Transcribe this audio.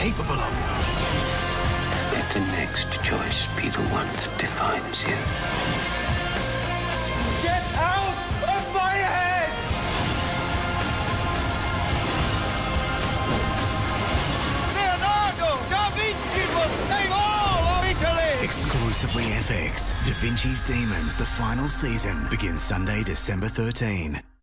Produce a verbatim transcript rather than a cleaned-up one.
capable of. Let the next choice be the one that defines you. Get out of my head! Leonardo da Vinci will save all of Italy! Exclusively F X, Da Vinci's Demons, the final season, begins Sunday, December thirteenth.